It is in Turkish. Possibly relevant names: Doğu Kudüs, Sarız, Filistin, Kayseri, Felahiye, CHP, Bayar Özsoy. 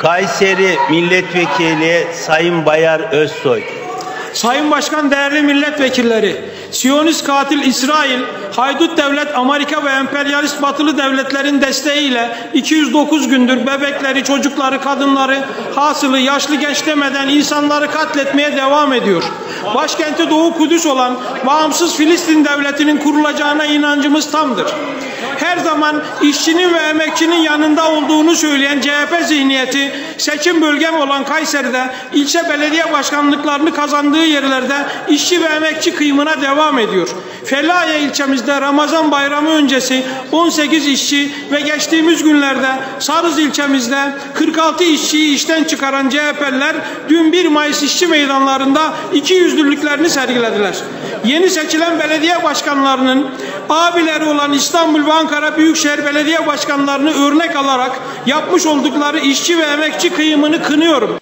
Kayseri Milletvekili Sayın Bayar Özsoy. Sayın Başkan, değerli milletvekilleri, Siyonist katil İsrail, haydut devlet Amerika ve emperyalist batılı devletlerin desteğiyle 209 gündür bebekleri, çocukları, kadınları, hasılı yaşlı genç demeden insanları katletmeye devam ediyor. Başkenti Doğu Kudüs olan bağımsız Filistin devletinin kurulacağına inancımız tamdır. Her zaman işçinin ve emekçinin yanında olduğunu söyleyen CHP zihniyeti, seçim bölgem olan Kayseri'de ilçe belediye başkanlıklarını kazandığı yerlerde işçi ve emekçi kıyımına devam ediyor. Felahiye ilçemizde Ramazan bayramı öncesi 18 işçi ve geçtiğimiz günlerde Sarız ilçemizde 46 işçiyi işten çıkaran CHP'liler dün 1 Mayıs işçi meydanlarında 200'lülüklerini sergilediler. Yeni seçilen belediye başkanlarının abileri olan İstanbul ve Ankara Büyükşehir Belediye Başkanlarını örnek alarak yapmış oldukları işçi ve emekçi kıyımını kınıyorum.